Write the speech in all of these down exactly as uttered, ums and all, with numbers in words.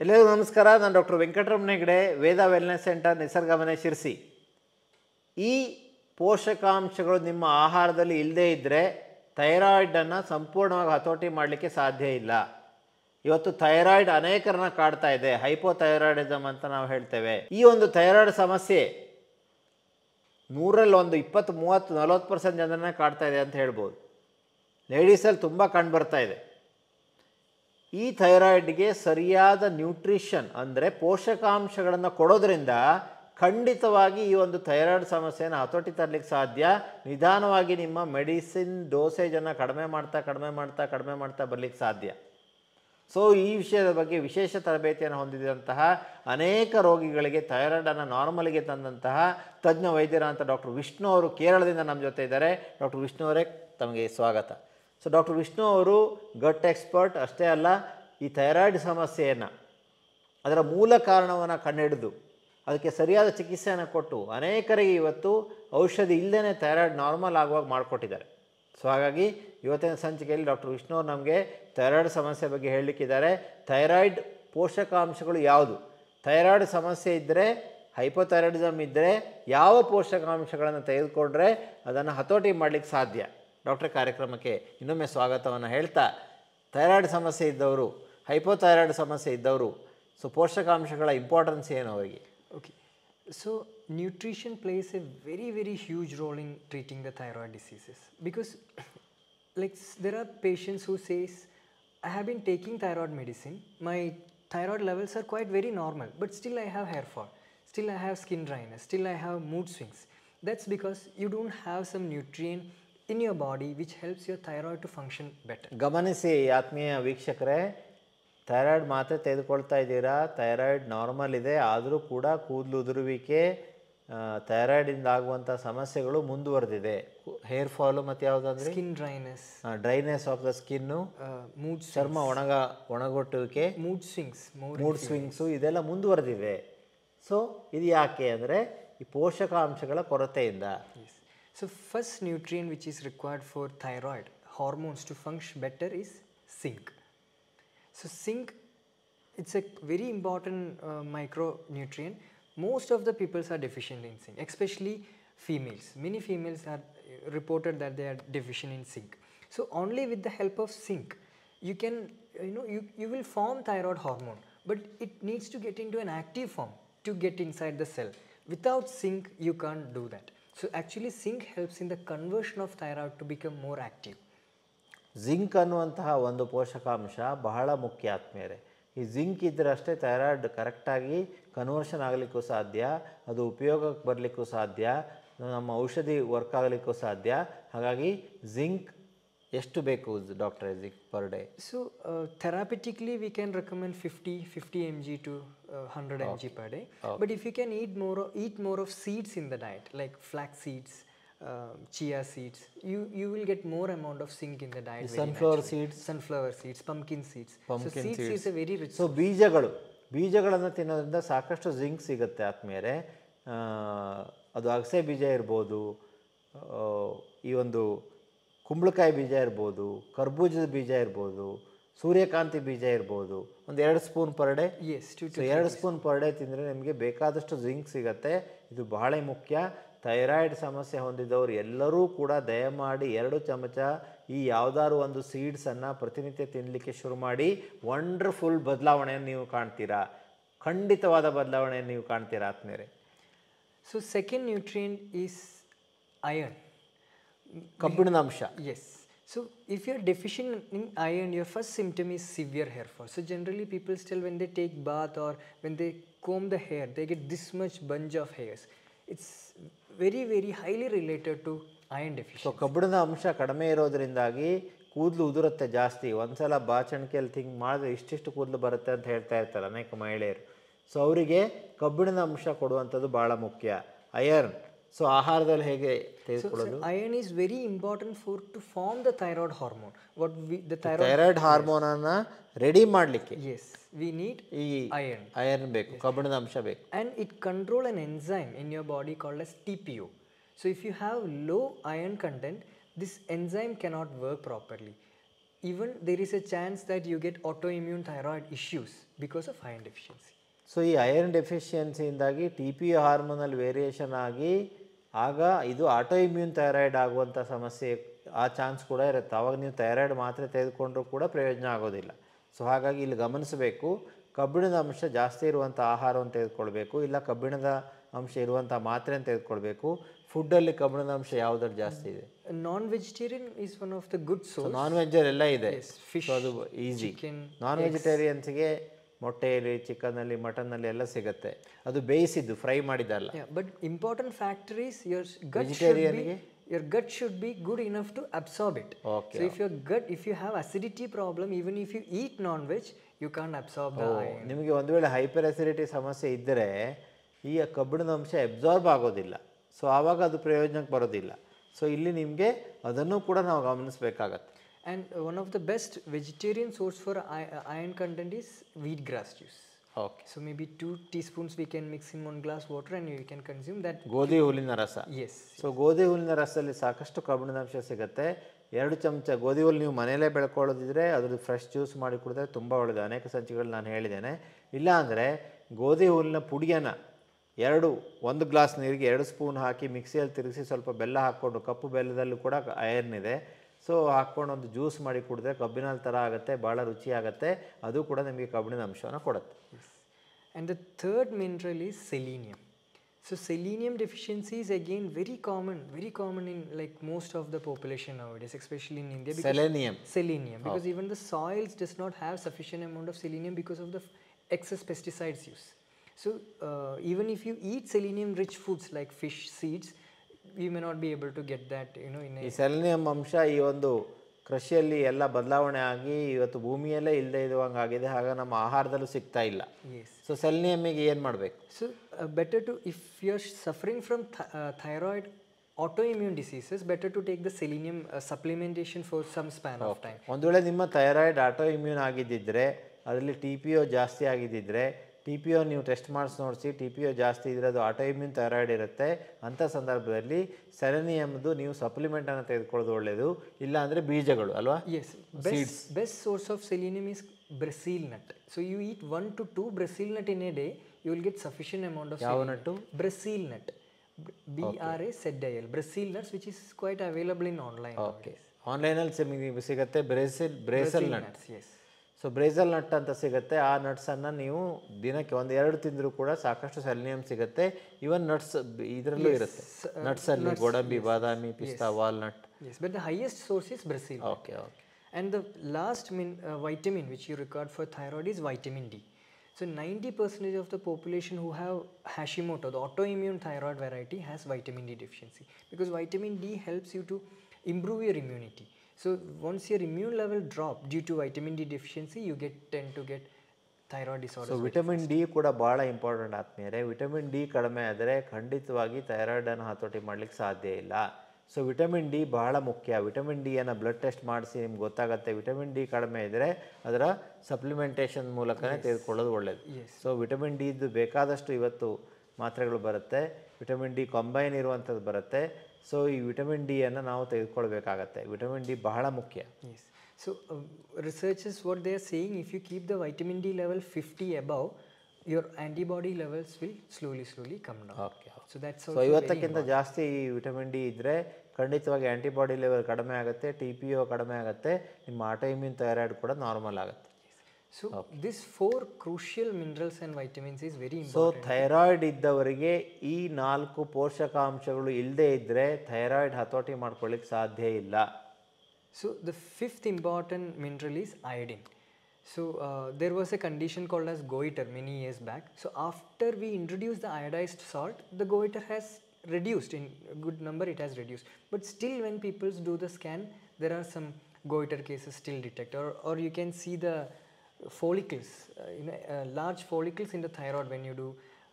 Hello, Namaskara. I am Doctor Venkataramana Hegde, Veda Wellness Center, Nisarga Mane Sirsi. This ಪೋಷಕಾಂಶಗಳು ನಿಮ್ಮ ಆಹಾರದಲ್ಲಿ ಇಲ್ಲದೆ ಇದ್ದರೆ ಥೈರಾಯ್ಡ್ ಅನ್ನು ಸಂಪೂರ್ಣವಾಗಿ ಹತೋಟಿ ಮಾಡಲಿಕ್ಕೆ ಸಾಧ್ಯ ಇಲ್ಲ. ಇವತ್ತು ಥೈರಾಯ್ಡ್ ಅನೇಕರನ್ನ ಕಾಡ್ತಾ ಇದೆ, ಹೈಪೋಥೈರಾಯಿಡಿಸಮ್ ಅಂತ ನಾವು ಹೇಳ್ತೇವೆ. ಈ ಒಂದು ಥೈರಾಯ್ಡ್ ಸಮಸ್ಯೆ ನೂರಲ್ಲಿ ಒಂದು ಇಪ್ಪತ್ತು ಮೂವತ್ತು ನಲವತ್ತು ಪರ್ಸೆಂಟ್ ಜನರನ್ನ ಕಾಡ್ತಾ ಇದೆ ಅಂತ ಹೇಳ್ಬೋದು. ಲೇಡೀಸ್ ಅಲ್ಲಿ ತುಂಬಾ ಕಂಡು ಬರ್ತಾ ಇದೆ. ಈ ಥೈರಾಯ್ಡ್ ಗೆ ಸರಿಯಾದ ನ್ಯೂಟ್ರಿಷನ್ ಅಂದ್ರೆ ಪೋಷಕಾಂಶಗಳನ್ನು ಕೊಡೋದ್ರಿಂದ ಖಂಡಿತವಾಗಿ ಈ ಒಂದು ಥೈರಾಯ್ಡ್ ಸಮಸ್ಯೆಯನ್ನು ಹತೋಟಿ ತರಲಿಕ್ಕೆ ಸಾಧ್ಯ. ನಿಧಾನವಾಗಿ ನಿಮ್ಮ ಮೆಡಿಸಿನ್ ಡೋಸೇಜ್ ಅನ್ನು ಕಡಿಮೆ ಮಾಡ್ತಾ ಕಡಿಮೆ ಮಾಡ್ತಾ ಕಡಿಮೆ ಮಾಡ್ತಾ ಬರಲಿಕ್ಕೆ ಸಾಧ್ಯ. ಸೊ ಈ ವಿಷಯದ ಬಗ್ಗೆ ವಿಶೇಷ ತರಬೇತಿಯನ್ನು ಹೊಂದಿದಂತಹ ಅನೇಕ ರೋಗಿಗಳಿಗೆ ಥೈರಾಯ್ಡ್ ಅನ್ನು ನಾರ್ಮಲ್ಗೆ ತಂದಂತಹ ತಜ್ಞ ವೈದ್ಯರಾದಂಥ ಡಾಕ್ಟರ್ ವಿಷ್ಣು ಅವರು ಕೇರಳದಿಂದ ನಮ್ಮ ಜೊತೆ ಇದ್ದಾರೆ. ಡಾಕ್ಟರ್ ವಿಷ್ಣು ಅವರೇ, ತಮಗೆ ಸ್ವಾಗತ. ಸೊ ಡಾಕ್ಟರ್ ವಿಷ್ಣು ಅವರು ಗಟ್ ಎಕ್ಸ್ಪರ್ಟ್ ಅಷ್ಟೇ ಅಲ್ಲ, ಈ ಥೈರಾಯ್ಡ್ ಸಮಸ್ಯೆಯನ್ನು ಅದರ ಮೂಲ ಕಾರಣವನ್ನು ಕಂಡುಹಿಡಿದು ಅದಕ್ಕೆ ಸರಿಯಾದ ಚಿಕಿತ್ಸೆಯನ್ನು ಕೊಟ್ಟು ಅನೇಕರಿಗೆ ಇವತ್ತು ಔಷಧಿ ಇಲ್ಲದೇ ಥೈರಾಯ್ಡ್ ನಾರ್ಮಲ್ ಆಗುವಾಗ ಮಾಡಿಕೊಟ್ಟಿದ್ದಾರೆ. ಸೊ ಹಾಗಾಗಿ ಇವತ್ತಿನ ಸಂಚಿಕೆಯಲ್ಲಿ ಡಾಕ್ಟರ್ ವಿಷ್ಣು ಅವರು ನಮಗೆ ಥೈರಾಯ್ಡ್ ಸಮಸ್ಯೆ ಬಗ್ಗೆ ಹೇಳಲಿಕ್ಕಿದ್ದಾರೆ. ಥೈರಾಯ್ಡ್ ಪೋಷಕಾಂಶಗಳು ಯಾವುದು, ಥೈರಾಯ್ಡ್ ಸಮಸ್ಯೆ ಇದ್ದರೆ, ಹೈಪೋಥೈರಾಯ್ಡಿಸಮ್ ಇದ್ದರೆ ಯಾವ ಪೋಷಕಾಂಶಗಳನ್ನು ತೆಗೆದುಕೊಂಡ್ರೆ ಅದನ್ನು ಹತೋಟಿ ಮಾಡಲಿಕ್ಕೆ ಸಾಧ್ಯ. ಡಾಕ್ಟರ್ ಕಾರ್ಯಕ್ರಮಕ್ಕೆ ಇನ್ನೊಮ್ಮೆ ಸ್ವಾಗತವನ್ನು ಹೇಳ್ತಾ, ಥೈರಾಯ್ಡ್ ಸಮಸ್ಯೆ ಇದ್ದವರು, ಹೈಪೋಥೈರಾಯ್ಡ್ ಸಮಸ್ಯೆ ಇದ್ದವರು, ಸೊ ಪೋಷಕಾಂಶಗಳ ಇಂಪಾರ್ಟೆನ್ಸ್ ಏನು ಅವರಿಗೆ? Okay, so nutrition plays a very very huge role in treating the thyroid diseases, because like there are patients who says, I have been taking thyroid medicine, my thyroid levels are quite very normal, but still I have hair fall, still I have skin dryness, still I have mood swings. That's because you don't have some nutrient in your body which helps your thyroid to function better. ಗಮನಿಸಿ ಆತ್ಮೀಯ ವೀಕ್ಷಕರೇ, thyroid ಮಾತ್ರೆ ತೆಗೆದುಕೊಳ್ತಾ ಇದ್ದೀರಾ, thyroid normal ಇದೆ, ಆದರೂ ಕೂಡ ಕೂದಲು ಉದುರುವಿಕೆ, ಥೈರಾಯ್ಡಿಂದ ಆಗುವಂಥ ಸಮಸ್ಯೆಗಳು ಮುಂದುವರೆದಿದೆ. ಹೇರ್ ಫಾಲು ಮತ್ತು ಯಾವುದಂದರೆ skin dryness, dryness of the skin, mood, ಚರ್ಮ ಒಣಗ ಒಣಗೊಟ್ಟುವಿಕೆ, ಮೂಡ್ ಸ್ವಿಂಗ್ಸ್ ಮೂಡ್ ಸ್ವಿಂಗ್ಸು ಇದೆಲ್ಲ ಮುಂದುವರೆದಿದೆ. ಸೊ ಇದು ಯಾಕೆ ಅಂದರೆ ಈ ಪೋಷಕಾಂಶಗಳ ಕೊರತೆಯಿಂದ. So first nutrient which is required for thyroid hormones to function better is zinc. So zinc, it's a very important uh, micronutrient. Most of the people are deficient in zinc, especially females. Many females are reported that they are deficient in zinc. So only with the help of zinc, you can, you know, you, you will form thyroid hormone, but it needs to get into an active form to get inside the cell. Without zinc, you can't do that. So actually zinc helps in the conversion of thyroid to become more active. Zinc ಅನ್ನುವಂತಹ ಒಂದು ಪೋಷಕಾಂಶ ಬಹಳ ಮುಖ್ಯ ಆತ್ಮೀಯರೇ. ಈ zinc ಇದ್ದರೆ ಅಷ್ಟೇ thyroid ಕರೆಕ್ಟಾಗಿ ಕನ್ವರ್ಷನ್ ಆಗಲಿಕ್ಕೂ ಸಾಧ್ಯ, ಅದು ಉಪಯೋಗಕ್ಕೆ ಬರಲಿಕ್ಕೂ ಸಾಧ್ಯ, ನಮ್ಮ ಔಷಧಿ ವರ್ಕ್ ಆಗಲಿಕ್ಕೂ ಸಾಧ್ಯ. ಹಾಗಾಗಿ ಜಿಂಕ್ ಎಷ್ಟು ಬೇಕು doctor zinc per day? So therapeutically we can recommend fifty fifty M G to hundred M G per day. But if you can eat more eat more of seeds in the diet, like flax seeds, Uh, chia seeds, you you will get more amount of zinc in the diet. Sunflower seeds, sunflower seeds, pumpkin seeds. Pumpkin so seeds, seeds is a very rich. So ಬೀಜಗಳು ಬೀಜಗಳನ್ನು ತಿನ್ನೋದ್ರಿಂದ ಸಾಕಷ್ಟು zinc ಸಿಗುತ್ತೆ ಆತ್ಮೇಲೆ. ಅದು ಅಗಸೆ ಬೀಜ ಇರ್ಬೋದು, ಈ ಒಂದು ಕುಂಬಳಕಾಯಿ ಬೀಜ ಇರ್ಬೋದು, ಕರ್ಬೂಜದ ಬೀಜ ಇರ್ಬೋದು, ಸೂರ್ಯಕಾಂತಿ ಬೀಜ ಇರ್ಬೋದು. ಒಂದು ಎರಡು ಸ್ಪೂನ್ ಪರ್ ಡೇ, ಎರಡು ಸ್ಪೂನ್ ಪರ್ ಡೇ ತಿಂದರೆ ನಿಮಗೆ ಬೇಕಾದಷ್ಟು ಜಿಂಕ್ ಸಿಗುತ್ತೆ. ಇದು ಬಹಳ ಮುಖ್ಯ. ಥೈರಾಯ್ಡ್ ಸಮಸ್ಯೆ ಹೊಂದಿದ್ದವರು ಎಲ್ಲರೂ ಕೂಡ ದಯಮಾಡಿ ಎರಡು ಚಮಚ ಈ ಯಾವುದಾದ್ರು ಒಂದು ಸೀಡ್ಸನ್ನು ಪ್ರತಿನಿತ್ಯ ತಿನ್ನಲಿಕ್ಕೆ ಶುರು ಮಾಡಿ. ವಂಡರ್ಫುಲ್ ಬದಲಾವಣೆಯನ್ನು ನೀವು ಕಾಣ್ತೀರಾ, ಖಂಡಿತವಾದ ಬದಲಾವಣೆಯನ್ನು ನೀವು ಕಾಣ್ತೀರಾ ಆತ್ಮೇಲೆ. So second nutrient is iron, ಕಬ್ಬಿಣದ ಅಂಶ. Yes. So if you are deficient in iron, your first symptom is severe hair fall. So generally people still when they take bath or when they comb the hair, they get this much bunch of hairs. It's very very highly related to iron deficiency. So ಕಬ್ಬಿಣದ ಅಂಶ ಕಡಿಮೆ ಇರೋದ್ರಿಂದಾಗಿ ಕೂದಲು ಉದುರುತ್ತೆ ಜಾಸ್ತಿ. ಒಂದ್ಸಲ ಬಾಚಣಿಕೆಯಲ್ಲಿ think ಮಾಡಿದ್ರೆ ಇಷ್ಟಿಷ್ಟು ಕೂದಲು ಬರುತ್ತೆ ಅಂತ ಹೇಳ್ತಾ ಇರ್ತಾರೆ ಅನೇಕ ಮಹಿಳೆಯರು. ಸೊ ಅವರಿಗೆ ಕಬ್ಬಿಣದ ಅಂಶ ಕೊಡುವಂಥದ್ದು ಬಹಳ ಮುಖ್ಯ, ಐರನ್. ಸೊ ಆಹಾರದಲ್ಲಿ ಹೇಗೆ ತೆಗೆದುಕೊಳ್ಳೋದು? Iron is very important for to form the thyroid hormone. What we the thyroid ಹಾರ್ಮೋನನ್ನ ರೆಡಿ ಮಾಡಲಿಕ್ಕೆ ಎಸ್ ವಿ ನೀಡ್ ಈ ಐರನ್ ಐರನ್ ಬೇಕು, ಕಬ್ಬಿಣದ ಅಂಶ ಬೇಕು. And it control an enzyme in your body called S T P U. So if you have low iron content, this enzyme cannot work properly. even there is a chance that you get autoimmune thyroid issues because of iron deficiency. So, this iron deficiency in the T P O hormonal variation agi, aga idu autoimmune thyroid aguanta samasye a chance kuda irutte. Avag nivu thyroid matre tegedukondu kuda prayojana agodilla. So, hagagi illi gamanisbeku. Kabbinada amsha jaasti iruvanta aharavanu tegedukolbeku, illa kabbinada amsha iruvanta matreyannu tegedukolbeku. Food alli kabbinada amsha yavudar jaasti ide? Non-vegetarian is one of the good source. So, non-veg ella ide. Yes, fish, so, easy. Chicken, non-vegetarians ge motte alli, chicken alli, mutton alli ella sigutte. Adu beisiddu, fry madidalla. Yeah, but important factor is your gut vegetarian should be ge? Your gut should be good enough to absorb it. Okay. So if your gut, if you have acidity problem, even if you eat non-veg, you can't absorb the oh, iron. You have hyperacidity samasya iddare ee kabbinada amsha absorb agodilla. So avaga adu prayojanakku barodilla. So illi nimge adannu kuda naavu gamanisbekagutte. And one of the best vegetarian source for iron content is wheatgrass juice. Okay. So maybe two teaspoons we can mix in one glass water and you can consume that. Godi hulina rasa. Yes. So godi hulina rasa alli sakashtu kabbinada amsha sigutte. ಎರಡು ಚಮಚ ಗೋಧಿ ಹುಲ್ಲು ನೀವು ಮನೆಯಲ್ಲೇ ಬೆಳ್ಕೊಳ್ಳೋದಿದ್ರೆ ಅದರಲ್ಲಿ fresh juice ಮಾಡಿ ಕುಡಿದ್ರೆ ತುಂಬ ಒಳ್ಳೆಯದು. ಅನೇಕ ಸಂಚಿಕೆಗಳು ನಾನು ಹೇಳಿದ್ದೇನೆ. ಇಲ್ಲಾಂದರೆ ಗೋಧಿ ಹುಲ್ಲಿನ ಪುಡಿಯನ್ನು ಎರಡು ಒಂದು ಗ್ಲಾಸ್ ನೀರಿಗೆ ಎರಡು ಸ್ಪೂನ್ ಹಾಕಿ ಮಿಕ್ಸಿಯಲ್ಲಿ ತಿರುಗಿಸಿ ಸ್ವಲ್ಪ ಬೆಲ್ಲ ಹಾಕ್ಕೊಂಡು, ಕಪ್ಪು ಬೆಲ್ಲದಲ್ಲೂ ಕೂಡ ಐರನ್ ಇದೆ, ಸೊ ಹಾಕ್ಕೊಂಡು ಒಂದು ಜ್ಯೂಸ್ ಮಾಡಿ ಕುಡಿದ್ರೆ ಕಬ್ಬಿನಲ್ಲಿ ಥರ ಆಗುತ್ತೆ, ಭಾಳ ರುಚಿಯಾಗುತ್ತೆ. ಅದು ಕೂಡ ನಿಮಗೆ ಕಬ್ಬಿಣದ ಅಂಶವನ್ನು ಕೊಡುತ್ತೆ. And the third mineral is selenium. So selenium deficiency is again very common, very common in like most of the population nowadays, especially in India. Selenium. Selenium, because oh. even the soils does not have sufficient amount of selenium because of the excess pesticides use. So uh, even if you eat selenium rich foods like fish seeds, you may not be able to get that, you know. In a selenium amsha ee ondu ಕೃಷಿಯಲ್ಲಿ ಎಲ್ಲ ಬದಲಾವಣೆ ಆಗಿ ಇವತ್ತು ಭೂಮಿಯಲ್ಲೇ ಇಲ್ಲದೆ ಇರುವಂಗೆ ಆಗಿದೆ. ಹಾಗೆ ನಮ್ಮ ಆಹಾರದಲ್ಲೂ ಸಿಗ್ತಾ ಇಲ್ಲ. ಸೊ ಸೆಲ್ನಿಯಮ್ಮಿಗೆ ಏನು ಮಾಡಬೇಕು? So better to if you are suffering from thyroid autoimmune diseases, better to take the selenium supplementation for some span of time. ಒಂದು ವೇಳೆ ನಿಮ್ಮ ಥೈರಾಯ್ಡ್ ಆಟೋಇಮ್ಯೂನ್ ಆಗಿದ್ದಿದ್ರೆ, ಅದರಲ್ಲಿ ಟಿ ಪಿ ಒ ಜಾಸ್ತಿ ಆಗಿದ್ದಿದ್ರೆ, ಟಿ ಪಿ ಒ ನೀವು test ಮಾಡಿಸಿ ನೋಡಿಸಿ, T P O ಜಾಸ್ತಿ ಇದ್ದರೆ ಅದು ಆಟೋಇಮ್ಯೂನ್ ಥೈರಾಯ್ಡ್ ಇರುತ್ತೆ. ಅಂಥ ಸಂದರ್ಭದಲ್ಲಿ ಸೆಲೆನಿಯಮ್ದು ನೀವು ಸಪ್ಲಿಮೆಂಟನ್ನು ತೆಗೆದುಕೊಳ್ಳೋದು ಒಳ್ಳೆಯದು. ಇಲ್ಲಾಂದರೆ ಬೀಜಗಳು ಅಲ್ವಾ? Yes, seeds. Best source of selenium is Brazil nut. So you eat one to two Brazil nut in a day, you will get sufficient amount of ಯಾವ nut? Brazil nut, B R A Z I L, Brazil nuts, which is quite available in online. Okay, ಆನ್ಲೈನಲ್ಲಿ ನಿಮಗೆ ಸಿಗುತ್ತೆ Brazil Brazil nuts. Yes, so Brazil nut ಅಂತ ಸಿಗುತ್ತೆ. ಆ ನಟ್ಸನ್ನು ನೀವು ದಿನಕ್ಕೆ ಒಂದು ಎರಡು ತಿಂದರೂ ಕೂಡ ಸಾಕಷ್ಟು ಸೆಲೆನಿಯಮ್ ಸಿಗುತ್ತೆ. ಈವನ್ ನಟ್ಸ್ ಇದರಲ್ಲೂ ಇರುತ್ತೆ, ನಟ್ಸಲ್ಲಿ ಗೋಡಂಬಿ, ಬಾದಾಮಿ, ಪಿಸ್ತಾ, walnut. Yes, but the highest source is Brazil. Okay, okay. And the last min vitamin which you record for thyroid is vitamin D. So ninety percentage of the population who have Hashimoto, the autoimmune thyroid variety, has vitamin D deficiency because vitamin D helps you to improve your immunity. So once your immune level drop due to vitamin D deficiency, you get tend to get thyroid disorders. So vitamin D kuda baala important atmere. Vitamin D kadame adre khanditavagi thyroid annu hatoti madlik sadhya illa. So vitamin D baala mukhya. Vitamin D ana blood test madisi nimge gottagatte. Vitamin D kadame idre adara supplementation moolakane tegedukollodu olladu. So vitamin D idu bekadashtu ivattu ಮಾತ್ರೆಗಳು ಬರುತ್ತೆ, vitamin D combine ಇರುವಂಥದ್ದು ಬರುತ್ತೆ. So ಈ vitamin ಡಿಯನ್ನು ನಾವು ತೆಗೆದುಕೊಳ್ಬೇಕಾಗತ್ತೆ. Vitamin D ಬಹಳ ಮುಖ್ಯ. Yes, so researches what they are saying, if you keep the vitamin D level fifty above, your antibody levels will slowly slowly come down. Okay, so that's so ಐವತ್ತಕ್ಕಿಂತ ಜಾಸ್ತಿ vitamin D ಇದ್ದರೆ ಖಂಡಿತವಾಗಿ antibody level ಕಡಿಮೆ ಆಗುತ್ತೆ, T P O ಕಡಿಮೆ ಆಗುತ್ತೆ, ನಿಮ್ಮ autoimmune thyroid ಕೂಡ ನಾರ್ಮಲ್ ಆಗುತ್ತೆ. So okay. This four crucial minerals and vitamins is very important. So thyroid ಇದ್ದವರಿಗೆ ಈ ನಾಲ್ಕು ಪೋಷಕಾಂಶಗಳು ಇಲ್ಲದೆ ಇದ್ದರೆ ಥೈರಾಯ್ಡ್ ಹತೋಟಿ ಮಾಡ್ಕೊಳ್ಳಿಕ್ಕೆ ಸಾಧ್ಯ ಇಲ್ಲ. So the fifth important mineral is iodine. So uh, there was a condition called as goiter many years back. So after we introduced the iodized salt, the goiter has reduced in good number, it has reduced. But still when people do the scan, there are some goiter cases still detected, or, or you can see the follicles, uh, you know, uh, large follicles in the thyroid when you do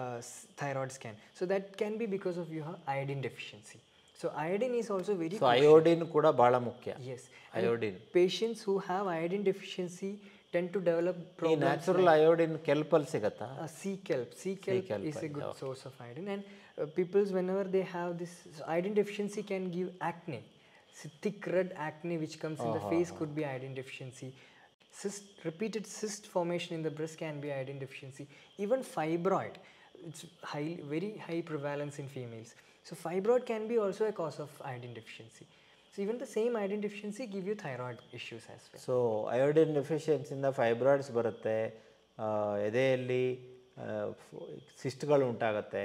uh, thyroid scan. So that can be because of your iodine deficiency. So iodine is also very so crucial. Iodine kuda baala mukhya. Yes, iodine. And patients who have iodine deficiency tend to develop problems. The natural like iodine kelp al sigata. Uh, sea kelp. Sea kelp, kelp is a good okay. source of iodine. And uh, people's whenever they have this, so iodine deficiency can give acne. thick red acne which comes uh-huh. in the face could be iodine deficiency. Cyst, repeated cyst formation in the breast can be iodine deficiency. Even fibroid, it's high, very high prevalence in females. So fibroid can be also a cause of iodine deficiency. So even the same iodine deficiency give you thyroid issues as well. So iodine deficiency in the fibroids baratte, edeyalli cyst galu untagatte.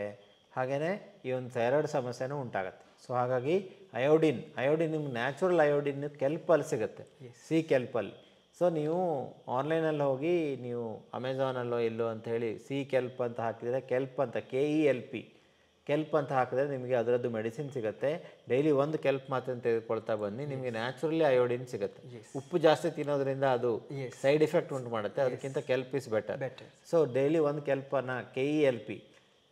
Hagane, even thyroid samasena untagat. So hagagi iodine, iodine natural iodine kelpal sigatte. See kelpal. So ನೀವು online ಅಲ್ಲಿ ಹೋಗಿ ನೀವು Amazon ಅಲ್ಲೋ ಇಲ್ಲೋ ಅಂತ ಹೇಳಿ C kelp ಅಂತ ಹಾಕಿದ್ರೆ ಕೆಲ್ಪ್ ಅಂತ K E L P kelp ಅಂತ ಹಾಕಿದ್ರೆ ನಿಮಗೆ ಅದರದ್ದು ಮೆಡಿಸಿನ್ ಸಿಗುತ್ತೆ. ಡೈಲಿ ಒಂದು ಕೆಲ್ಪ್ ಮಾತ್ರ ತೆಗೆದುಕೊಳ್ತಾ ಬನ್ನಿ, ನಿಮಗೆ ನ್ಯಾಚುರಲಿ ಅಯೋಡಿನ್ ಸಿಗುತ್ತೆ. ಉಪ್ಪು ಜಾಸ್ತಿ ತಿನ್ನೋದ್ರಿಂದ ಅದು ಸೈಡ್ ಎಫೆಕ್ಟ್ ಉಂಟು ಮಾಡುತ್ತೆ, ಅದಕ್ಕಿಂತ kelp is better. So daily ಒಂದು ಕೆಲ್ಪನ್ನು K E L P,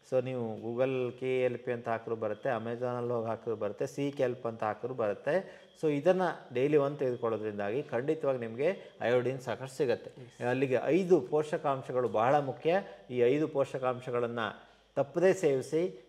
so ನೀವು ಗೂಗಲ್ ಕೆ ಎಲ್ ಪಿ ಅಂತ ಹಾಕಿದ್ರು ಬರುತ್ತೆ, ಅಮೆಜಾನಲ್ಲಿ ಹೋಗಿ ಹಾಕಿದ್ರು ಬರುತ್ತೆ, ಸಿ ಕೆಲ್ಪ್ ಅಂತ ಹಾಕಿದ್ರು ಬರುತ್ತೆ. ಸೊ ಇದನ್ನು ಡೈಲಿ ಒಂದು ತೆಗೆದುಕೊಳ್ಳೋದ್ರಿಂದಾಗಿ ಖಂಡಿತವಾಗಿ ನಿಮಗೆ ಅಯೋಡಿನ್ ಸಾಕಷ್ಟು ಸಿಗುತ್ತೆ. ಅಲ್ಲಿಗೆ ಐದು ಪೋಷಕಾಂಶಗಳು ಬಹಳ ಮುಖ್ಯ. ಈ ಐದು ಪೋಷಕಾಂಶಗಳನ್ನು ತಪ್ಪದೇ ಸೇವಿಸಿ